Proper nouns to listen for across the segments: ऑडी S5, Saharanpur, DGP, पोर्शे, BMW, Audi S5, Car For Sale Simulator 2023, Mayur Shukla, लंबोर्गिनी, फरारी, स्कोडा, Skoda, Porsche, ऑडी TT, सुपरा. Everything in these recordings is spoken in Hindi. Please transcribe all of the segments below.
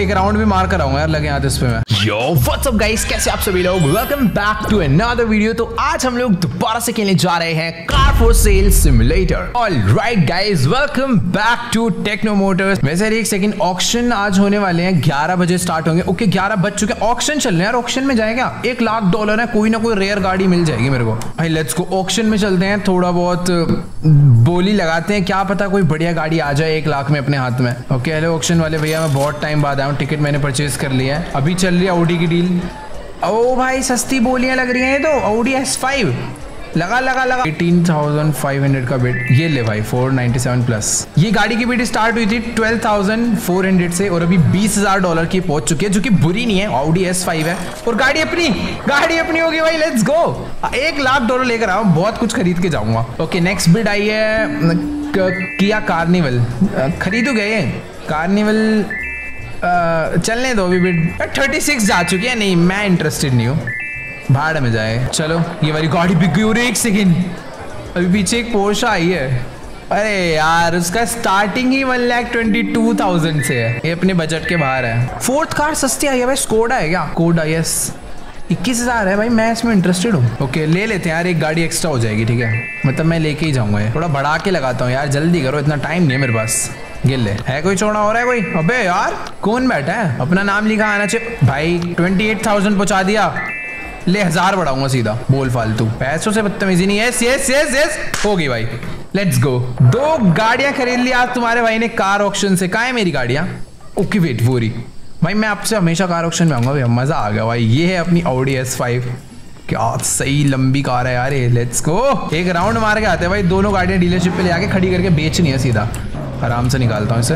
एक राउंड भी मार कर आऊंगा यार लगे हाथ इस पे मैं। Yo, what's up guys? कैसे आप सभी लोग? Welcome back to another video। तो आज हम लोग दोबारा से खेलने जा रहे हैं Car for Sale Simulator। All right guys, welcome back to Techno Motors। वैसे एक सेकंड, ऑक्शन आज होने वाले हैं 11 बजे स्टार्ट होंगे। ओके 11 बज चुके, ऑक्शन चल रहे हैं यार। ऑक्शन में जाएगा $1,00,000 है, कोई ना कोई रेयर गाड़ी मिल जाएगी मेरे को भाई। लेट्स गो, ऑक्शन में चलते हैं, थोड़ा बहुत बोली लगाते हैं, क्या पता कोई बढ़िया गाड़ी आ जाए 1,00,000 में अपने हाथ में। ओके हेलो ऑक्शन वाले भैया, मैं बहुत टाइम बाद आया हूँ, टिकट मैंने परचेज कर लिया है, अभी चल रही है ऑडी की डील। ओ भाई सस्ती बोलियां लग रही हैं ये तो। ऑडी S5 लगा 18,500 का बिट, ये ले भाई 497 प्लस। ये गाड़ी की बिट स्टार्ट हुई थी 12,400 से और अभी $20,000 की पहुंच चुकी है, जो कि बुरी नहीं है। ऑडी S5 है और गाड़ी अपनी होगी भाई। लेट्स गो, $1,00,000 लेकर आओ, बहुत कुछ खरीद के जाऊंगा। ओके नेक्स्ट बिट आई है किया कार्निवल, खरीदू गए कार्निवल। चलने दो अभी बिट। 36 जा चुकी है, नहीं मैं इंटरेस्टेड नहीं हूँ, भाड़ में जाए। चलो ये वाली गाड़ी बिक गई। और एक सेकेंड, अभी पीछे एक पोर्शा आई है। अरे यार उसका स्टार्टिंग ही 1,22,000 से है, ये अपने बजट के बाहर है। फोर्थ कार सस्ती आई है भाई, स्कोडा है क्या? स्कोडा यस, 21,000 है भाई, मैं इसमें इंटरेस्टेड हूँ। ओके ले लेते हैं यार, एक गाड़ी एक्स्ट्रा हो जाएगी। ठीक है मतलब मैं लेके ही जाऊँगा, थोड़ा बढ़ा के लगाता हूँ यार, जल्दी करो, इतना टाइम नहीं है मेरे पास। गिल्ले है कोई? छोड़ा हो रहा है कोई? अबे यार कौन बैठा है? अपना नाम लिखा आना चाहिए भाई। 28,000 पहुंचा दिया, ले 1,000 बढ़ाऊंगा सीधा, बोल फालतू, पैसों से बदतमीजी नहीं है। यस यस यस यस, होगी भाई। लेट्स गो, 2 गाड़ियां खरीद ली आज तुम्हारे भाई ने कार ऑक्शन से। कहाँ है मेरी गाड़ियां? ओके वेट, वो रही भाई, मैं आपसे हमेशा कार ऑक्शन में आऊंगा भैया, मजा आ गया भाई। ये है अपनी ऑडी S5, क्या सही लंबी कार है यार। लेट्स गो, एक राउंड मार के आते हैं भाई, दोनों गाड़ियां डीलरशिप पे ले आके खड़ी करके बेचनी है सीधा। आराम से निकालता हूँ इसे,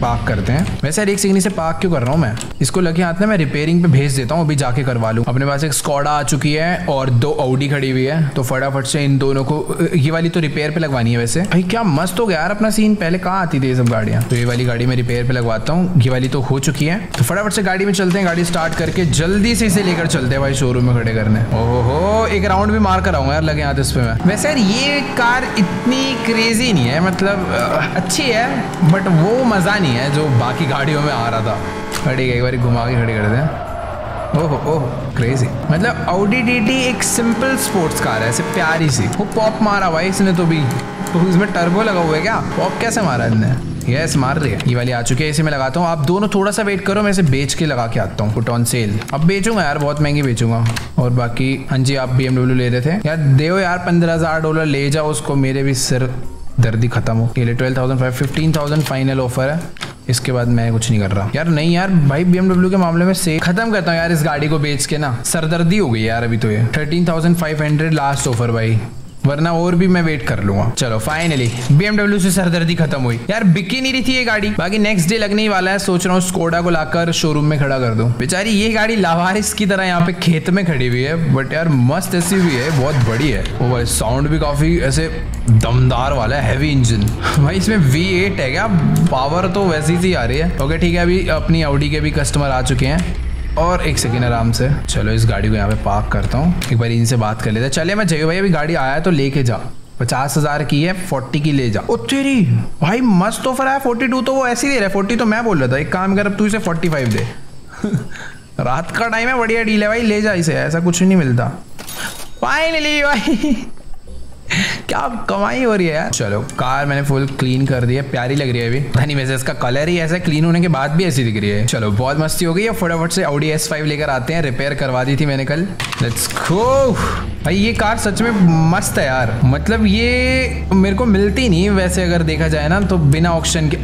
पार्क करते हैं। वैसे हर एक सिग्नी से पार्क क्यों कर रहा हूँ मैं? इसको लगे हाथ में मैं रिपेयरिंग पे भेज देता हूँ, अभी जाके करवा लूँ। अपने पास एक स्कॉडा आ चुकी है और 2 ऑडी खड़ी हुई है, तो फटाफट से इन दोनों को, ये वाली तो रिपेयर पे लगवानी है। वैसे भाई क्या मस्त हो गया यार अपना सीन, पहले कहाँ आती थी ये सब गाड़ियाँ। तो ये वाली गाड़ी मैं रिपेयर पे लगवाता हूँ, ये वाली तो हो चुकी है। तो फटाफट से गाड़ी में चलते हैं, गाड़ी स्टार्ट करके जल्दी से इसे लेकर चलते हैं भाई शोरूम में खड़े करने। ओहो एक राउंड भी मार कर आऊंगा यार लगे हाथ इस पे मैं। वैसे यार ये कार इतनी क्रेजी नहीं है, मतलब अच्छी है बट वो मजा नहीं है जो बाकी गाड़ियों में आ रहा था। खड़ी एक बार घुमा के खड़ी करते हैं। ओहो ओह क्रेजी, मतलब ऑडी TT एक सिंपल स्पोर्ट्स कार है, ऐसे प्यारी सी। वो पॉप मारा भाई इसने तो भी, तो इसमें टर्बो लगा हुआ है क्या? पॉप कैसे मारा इसने? यस मार रही है। ये वाली आ चुकी है, इसे मैं लगाता हूँ। आप दोनों थोड़ा सा वेट करो, मैं इसे बेच के लगा के आता हूँ। पुट ऑन सेल, अब बेचूंगा यार, बहुत महंगी बेचूंगा। और बाकी हाँ जी, आप BMW ले रहे थे यार, देव यार $15,000 ले जाओ उसको, मेरे भी सिर दर्दी खत्म हो। ये 12,500 फाइनल ऑफर है, इसके बाद मैं कुछ नहीं कर रहा यार। नहीं यार भाई BMW के मामले में से खत्म करता हूँ यार, इस गाड़ी को बेच के ना सरदर्दी हो गई यार। अभी तो ये 13,500 लास्ट ऑफर भाई, वरना और भी मैं वेट कर लूंगा। चलो फाइनली BMW से सरदर्दी खत्म हुई यार, बिकी नहीं रही थी ये गाड़ी। बाकी नेक्स्ट डे लगने ही वाला है, सोच रहा हूँ स्कोडा को लाकर शोरूम में खड़ा कर दूं। बेचारी ये गाड़ी लावारिस की तरह यहाँ पे खेत में खड़ी हुई है, बट यार मस्त ऐसी हुई है, बहुत बड़ी है। ओ भाई साउंड भी काफी ऐसे दमदार वाला है, हैवी इंजन भाई। इसमें V8 है क्या? पावर तो वैसी सी आ रही है। ओके ठीक है, अभी अपनी ऑडी के भी कस्टमर आ चुके हैं। और एक सेकेंड आराम से, चलो इस गाड़ी को यहाँ पे पार्क करता हूँ, एक बार इनसे बात कर लेते हैं। चले मैं जयो भाई, अभी गाड़ी आया है तो लेके जा, 50,000 की है, 40 की ले जा। ओ तेरी भाई मस्त ऑफर आया, 42 तो वो ऐसी दे रहा है, 40 तो मैं बोल रहा था। एक काम कर, अब तू इसे 45 दे रात का टाइम है, बढ़िया डील है भाई, ले जा इसे, ऐसा कुछ नहीं मिलता। फाइनली भाई क्या कमाई हो रही है यार। चलो कार मैंने फुल क्लीन कर दी है, प्यारी लग रही है अभी, पता नहीं वैसे इसका कलर ही ऐसा, क्लीन होने के बाद भी ऐसी दिख रही है। चलो बहुत मस्ती हो गई है, फटाफट से ऑडी S5 लेकर आते हैं, रिपेयर करवा दी थी मैंने कल। लेट्स गो भाई, ये कार सच में मस्त है यार, मतलब ये मेरे को मिलती नहीं वैसे अगर देखा जाए ना तो, बिना ऑक्शन के।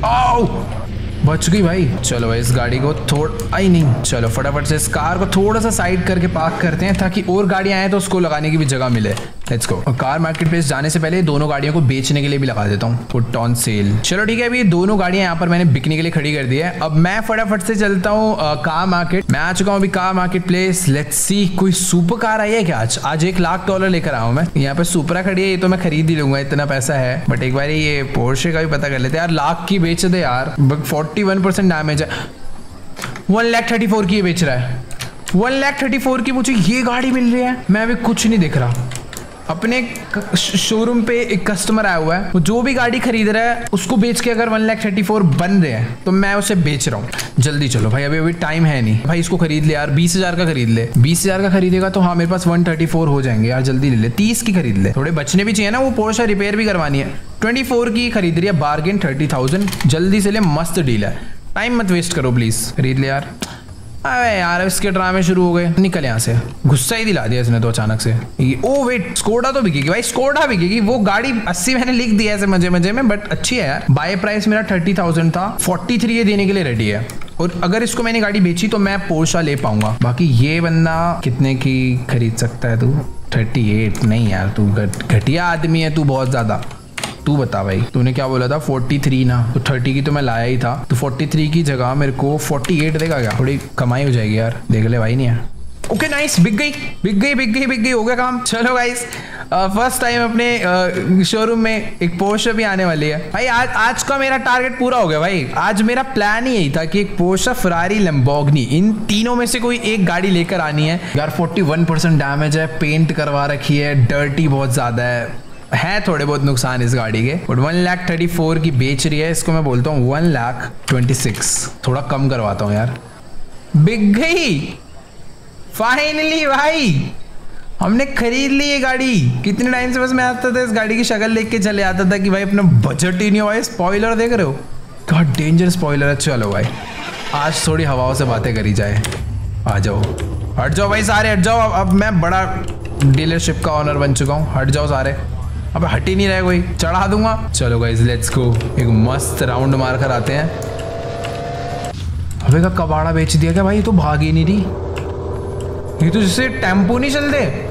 बच गई भाई। चलो भाई इस गाड़ी को थोड़ा आई नहीं, चलो फटाफट से इस कार को थोड़ा सा साइड करके पार्क करते हैं, ताकि और गाड़ियाँ आए तो उसको लगाने की भी जगह मिले। लेट्स गो, और कार मार्केट प्लेस जाने से पहले दोनों गाड़ियों को बेचने के लिए भी लगा देता हूँ, पुट ऑन सेल। चलो ठीक है, अभी दोनों गाड़ियाँ यहाँ पर मैंने बिकने के लिए खड़ी कर दी है। अब मैं फटाफट से चलता हूँ कार मार्केट। मैं आ चुका हूँ अभी car market place. Let's see, कोई सुपर कार आई है क्या आज? आज $1,00,000 लेकर आया हूँ मैं। यहाँ पे सुपरा खड़ी है, ये तो मैं खरीद ही लूंगा, इतना पैसा है। बट एक बार ये पोर्शे का भी पता कर लेते हैं यार, लाख की बेच दे यार, 41% डैमेज है। 1,34,000 की ये बेच रहा है, 1,34,000 की मुझे ये गाड़ी मिल रही है। मैं अभी कुछ नहीं देख रहा, अपने शोरूम पे एक कस्टमर आया हुआ है, वो जो भी गाड़ी खरीद रहा है उसको बेच के अगर 1,34,000 बन रहे हैं तो मैं उसे बेच रहा हूँ। जल्दी चलो भाई, अभी अभी टाइम है नहीं। भाई इसको खरीद ले यार, 20,000 का खरीद ले। 20,000 का खरीदेगा तो हाँ मेरे पास 134 हो जाएंगे यार, जल्दी ले ले। 30 की खरीद ले, थोड़े बचने भी चाहिए ना, वो पोर्शे रिपेयर भी करवानी है। 24 की खरीद रही है, बार्गेन 30,000, जल्दी से ले, मस्त डील है। टाइम मत वेस्ट करो प्लीज, खरीद ले यार। अरे यार इसके ड्रामे शुरू हो गए, निकल यहाँ से। गुस्सा ही दिला दिया इसने तो अचानक से। ओ वेट, स्कोडा तो बिकेगी भाई, स्कोडा बिकेगी। वो गाड़ी 80 मैंने लिख दिया ऐसे मजे मजे में, बट अच्छी है यार। बाय प्राइस मेरा 30,000 था, 43 ये देने के लिए रेडी है। और अगर इसको मैंने गाड़ी बेची तो मैं पोर्शा ले पाऊंगा। बाकी ये बंदा कितने की खरीद सकता है तू? 38? नहीं यार तू घटिया आदमी है, तू बहुत ज्यादा। तू बता भाई, तूने क्या बोला था? 43 ना, तो 30 की तो मैं लाया ही था, तो 43 की जगह मेरे को 48 देगा क्या? थोड़ी कमाई हो जाएगी यार, देख ले भाई। नहीं यार, ओके नाइस, बिक गई बिक गई बिक गई बिक गई, हो गया काम। चलो गाइस, फर्स्ट टाइम अपने शोरूम में एक पोर्शे भी आने वाली है भाई। आज का मेरा टारगेट पूरा हो गया भाई। आज मेरा प्लान ही यही था कि एक पोर्शे, फरारी, लंबोर्गिनी, इन तीनों में से कोई एक गाड़ी लेकर आनी है यार। 41% डैमेज है, पेंट करवा रखी है, डर्टी बहुत ज़्यादा है, थोड़े बहुत नुकसान इस गाड़ी के। बट 1,34,000 की बेच रही है, इसको मैं बोलता हूँ 1,26,000, थोड़ा कम करवाता हूँ यार। बिक गई फाइनली भाई, हमने खरीद ली ये गाड़ी। कितने टाइम से बस मैं आता था इस गाड़ी की शक्ल देख के चले आता था कि भाई अपना बजट ही नहीं हुआ। स्पॉइलर देख रहे हो, क्या डेंजर स्पॉइलर है। चलो भाई आज थोड़ी हवाओं से बातें करी जाए। आ जाओ, हट जाओ भाई सारे, हट जाओ। अब मैं बड़ा डीलरशिप का ऑनर बन चुका हूँ, हट जाओ सारे। अब हट ही नहीं रहा कोई, चढ़ा दूंगा। चलो गाइस लेट्स गो, एक मस्त राउंड मार कर आते हैं। अबे का कबाड़ा बेच दिया क्या भाई? ये तो भाग ही नहीं रही, ये तो जैसे टेम्पो नहीं चलते।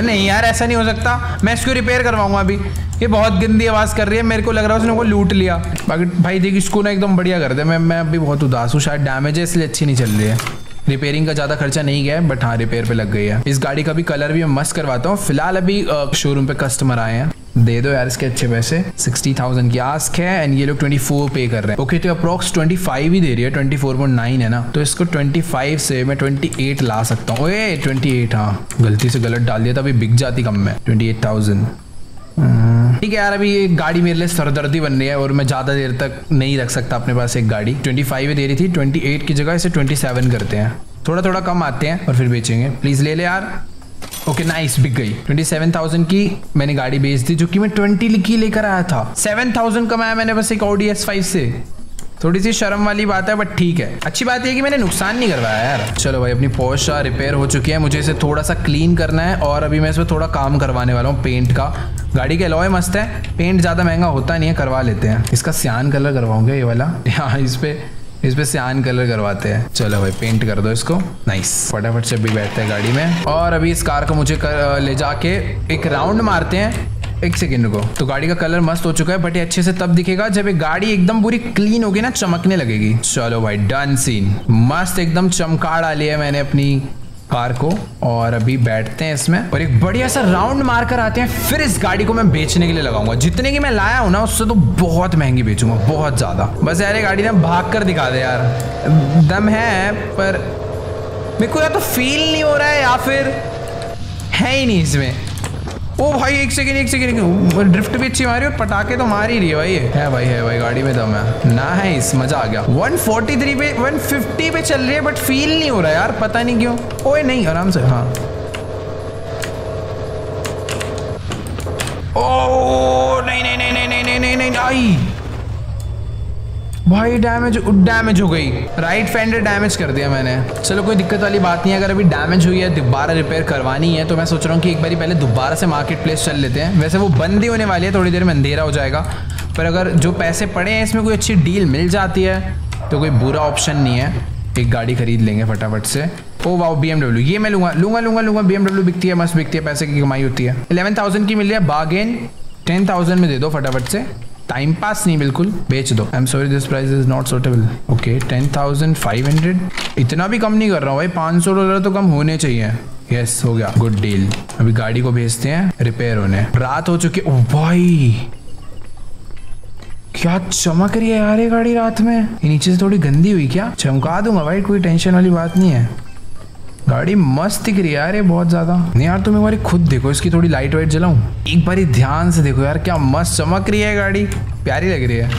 नहीं यार ऐसा नहीं हो सकता, मैं इसको रिपेयर करवाऊंगा अभी। ये बहुत गंदी आवाज़ कर रही है, मेरे को लग रहा है उसने को लूट लिया। बाकी भाई देख इसको ना एकदम बढ़िया कर दे। मैं अभी बहुत उदास हूँ, शायद डैमेज है इसलिए अच्छी नहीं चल रही है। रिपेयरिंग का ज़्यादा खर्चा नहीं गया है, बट हाँ रिपेयर पे लग गई है। इस गाड़ी का भी कलर भी मैं मस्त करवाता हूँ। फिलहाल अभी शोरूम पे कस्टमर आए हैं, दे दो यार इसके अच्छे पैसे। 60,000 की आस्क है एंड ये लोग 24 पे कर रहे हैं। ओके तो अप्रॉक्स 25 ही दे रही है, 24.9 है ना, तो इसको 25 से मैं 28 ला सकता हूँ। ओए 28, हाँ गलती से गलत डाल दिया था, अभी बिक जाती कम में। 28,000 ठीक है यार। अभी ये गाड़ी मेरे लिए सरदर्दी बन रही है और मैं ज़्यादा देर तक नहीं रख सकता अपने पास एक गाड़ी। 25 दे रही थी, 28 की जगह इसे 27 करते हैं, थोड़ा थोड़ा कम आते हैं और फिर बेचेंगे। प्लीज़ ले ले यार। ओके नाइस, बिक गई। 27,000 की मैंने गाड़ी बेच दी, जो कि मैं 20 की लेकर आया था। 7,000 कमाया मैंने बस एक ऑडी S5 से। थोड़ी सी शर्म वाली बात है बट ठीक है। अच्छी बात यह कि मैंने नुकसान नहीं करवाया यार। चलो भाई अपनी पोर्शे रिपेयर हो चुकी है, मुझे इसे थोड़ा सा क्लीन करना है और अभी मैं इस पर थोड़ा काम करवाने वाला हूँ पेंट का। गाड़ी के अलॉय मस्त है, पेंट ज़्यादा महंगा होता नहीं है, करवा लेते हैं। इसका सियान कलर करवाऊंगा ये वाला, हाँ इस पे सियान कलर करवाते हैं। चलो भाई पेंट कर दो इसको, नाइस। फटाफट से भी बैठते हैं गाड़ी में और अभी इस कार को मुझे ले जाके एक राउंड मारते हैं। एक सेकेंड को तो गाड़ी का कलर मस्त हो चुका है, बट ये अच्छे से तब दिखेगा जब ये गाड़ी एकदम पूरी क्लीन होगी ना, चमकने लगेगी। चलो भाई डन सीन, मस्त एकदम चमका डाली है मैंने अपनी कार को। और अभी बैठते हैं इसमें और एक बढ़िया सा राउंड मार कर आते हैं। फिर इस गाड़ी को मैं बेचने के लिए लगाऊंगा। जितने की मैं लाया हूँ ना उससे तो बहुत महंगी बेचूंगा, बहुत ज़्यादा। बस यार ये गाड़ी ना भाग कर दिखा दे यार, दम है पर मेरे को या तो फील नहीं हो रहा है या फिर है ही नहीं इसमें। ओ भाई एक सेकेंड, ड्रिफ्ट भी अच्छी मारी और पटाखे तो मार ही रही है भाई। है भाई गाड़ी में दम है ना, है इस, मजा आ गया। 143 पे 150 पे चल रही है बट फील नहीं हो रहा यार, पता नहीं क्यों। ओए नहीं आराम से, हाँ। ओ नहीं आई भाई, डैमेज हो गई। राइट फेंडर डैमेज कर दिया मैंने। चलो कोई दिक्कत वाली बात नहीं है, अगर अभी डैमेज हुई है दोबारा रिपेयर करवानी है तो मैं सोच रहा हूँ कि एक बार पहले दोबारा से मार्केट प्लेस चल लेते हैं। वैसे वो बंद ही होने वाली है, थोड़ी देर में अंधेरा हो जाएगा, पर अगर जो पैसे पड़े हैं इसमें कोई अच्छी डील मिल जाती है तो कोई बुरा ऑप्शन नहीं है। एक गाड़ी खरीद लेंगे फटाफट से। ओ वाओ BMW, ये मैं लूँगा। BMW बिकती है, मस्त बिकती है, पैसे की कमाई होती है। 11,000 की मिल रही है, बार्गेन 10,000 में दे दो फटाफट से, टाइम पास नहीं, बिल्कुल बेच दो। I am sorry this price is not suitable. Okay 10,500, इतना भी कम नहीं कर रहा हूँ भाई, $500 तो कम होने चाहिए। यस हो गया, गुड डील। अभी गाड़ी को भेजते हैं रिपेयर होने। रात हो चुकी है, भाई क्या चमक रही है यार ये गाड़ी रात में। ये नीचे से थोड़ी गंदी हुई क्या? चमका दूंगा भाई, कोई टेंशन वाली बात नहीं है। गाड़ी मस्त दिख रही है यार ये बहुत ज्यादा। नहीं यार तुम एक बार खुद देखो, इसकी थोड़ी लाइट वाइट जलाऊं, एक बार ध्यान से देखो यार क्या मस्त चमक रही है गाड़ी, प्यारी लग रही है।